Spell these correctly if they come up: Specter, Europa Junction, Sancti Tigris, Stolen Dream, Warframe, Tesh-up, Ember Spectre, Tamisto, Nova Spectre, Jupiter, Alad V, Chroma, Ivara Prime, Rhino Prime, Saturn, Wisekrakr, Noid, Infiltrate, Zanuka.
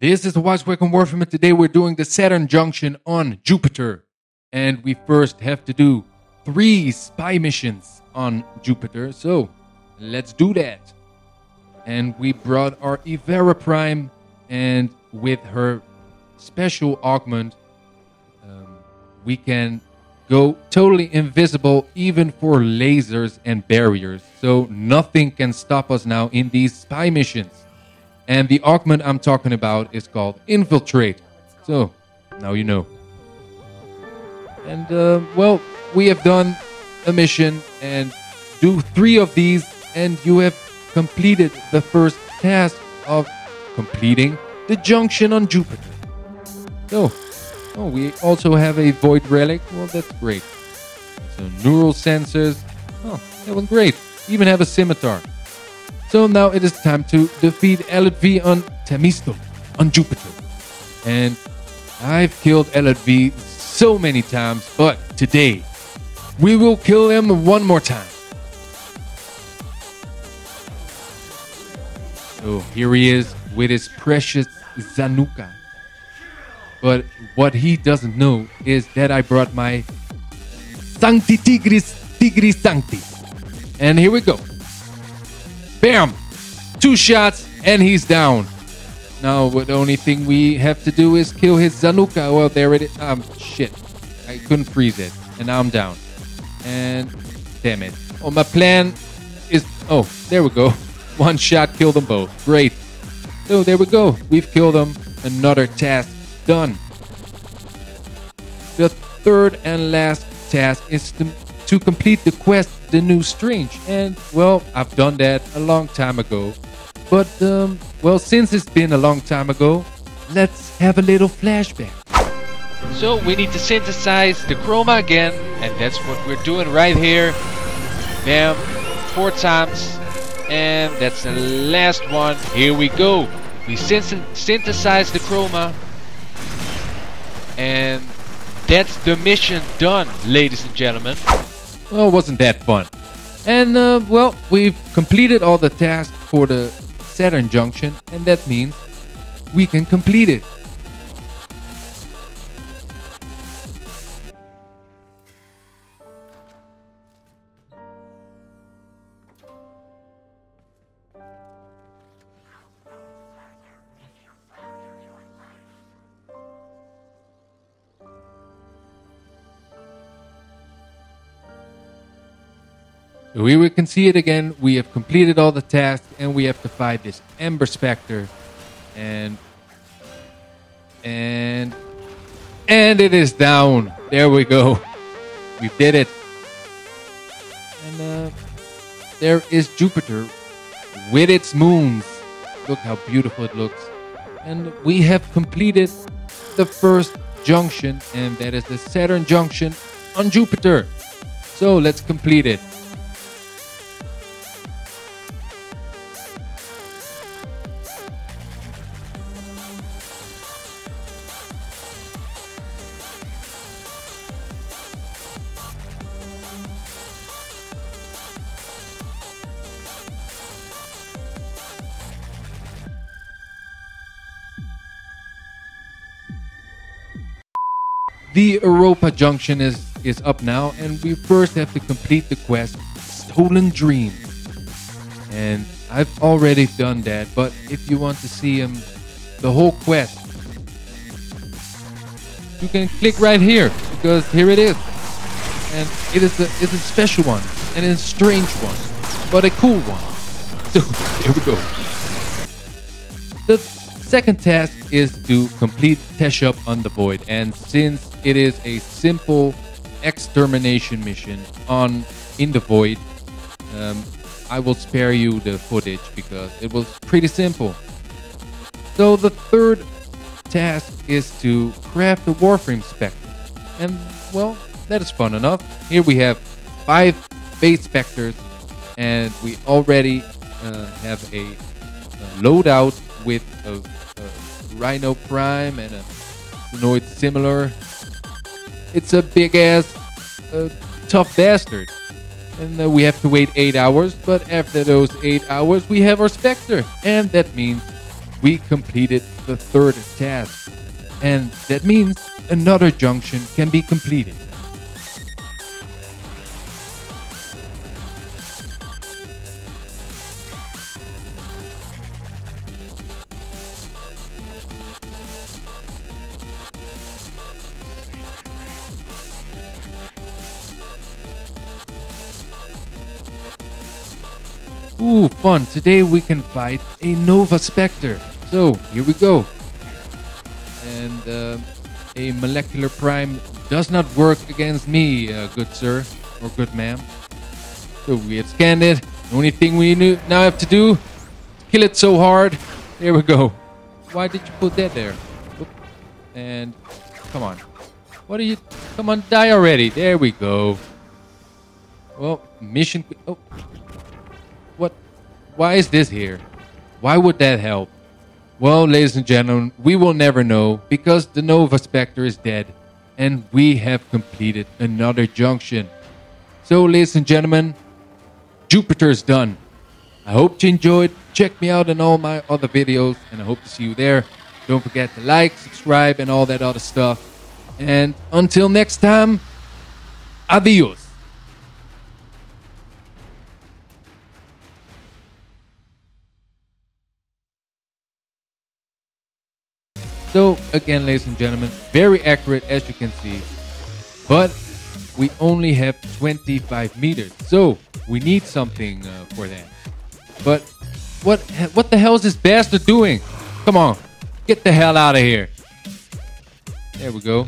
This is the Wisekrakr on Warframe, and today we're doing the Saturn junction on Jupiter. And we first have to do 3 spy missions on Jupiter, so let's do that. And we brought our Ivara Prime, and with her special augment, we can go totally invisible even for lasers and barriers. So nothing can stop us now in these spy missions. And the augment I'm talking about is called Infiltrate. So, now you know. And, well, we have done a mission and do 3 of these. And you have completed the first task of completing the junction on Jupiter. So, oh, we also have a void relic. Well, that's great. So, neural sensors. Oh, that was great. Even have a scimitar. So now it is time to defeat Alad V on Tamisto, on Jupiter. And I've killed Alad V so many times, but today we will kill him one more time. So here he is with his precious Zanuka. But what he doesn't know is that I brought my Sancti Tigris Sancti. And here we go. Bam! 2 shots and he's down. Now the only thing we have to do is kill his Zanuka. Well, there it is. Shit. I couldn't freeze it. And now I'm down. And damn it. Oh, my plan is... Oh, there we go. 1 shot, killed them both. Great. So there we go. We've killed them. Another task done. The third and last task is to complete the quest, The New Strange. And, well, I've done that a long time ago. But, well, since it's been a long time ago, let's have a little flashback. So, we need to synthesize the Chroma again. And that's what we're doing right here. Bam. 4 times. And that's the last one. Here we go. We synthesize the Chroma. And that's the mission done, ladies and gentlemen. Well, wasn't that fun. And, well, we've completed all the tasks for the Saturn Junction, and that means we can complete it. So here we can see it again. We have completed all the tasks and we have to fight this Ember Spectre. And it is down. There we go. We did it. And there is Jupiter with its moons. Look how beautiful it looks. And we have completed the first junction, and that is the Saturn junction on Jupiter. So let's complete it. The Europa Junction is up now, and we first have to complete the quest, Stolen Dream. And I've already done that, but if you want to see the whole quest, you can click right here, because here it is. And it's a special one, and a strange one, but a cool one. So, here we go. The second task is to complete Tesh-up on the Void, and since it is a simple extermination mission in the Void, I will spare you the footage because it was pretty simple. So the third task is to craft the Warframe Spectre, and well, that is fun enough. Here we have 5 base specters, and we already have a loadout with a Rhino Prime and a Noid similar. It's a big ass, tough bastard. And we have to wait 8 hours, but after those 8 hours we have our Spectre. And that means we completed the third task, and that means another junction can be completed. Ooh, fun! Today we can fight a Nova Spectre. So, here we go. And a molecular prime does not work against me, good sir, or good ma'am. So we have scanned it. The only thing we now have to do is kill it so hard. There we go. Why did you put that there? Oop. And, come on. What are you... Come on, die already. There we go. Well, mission... Oh. Why is this here? Why would that help? Well, ladies and gentlemen, we will never know because the Nova Spectre is dead and we have completed another junction. So, ladies and gentlemen, Jupiter is done. I hope you enjoyed. Check me out in all my other videos and I hope to see you there. Don't forget to like, subscribe and all that other stuff. And until next time, adios. So, again, ladies and gentlemen, very accurate as you can see, but we only have 25 meters, so we need something for that. But what the hell is this bastard doing? Come on, get the hell out of here. There we go.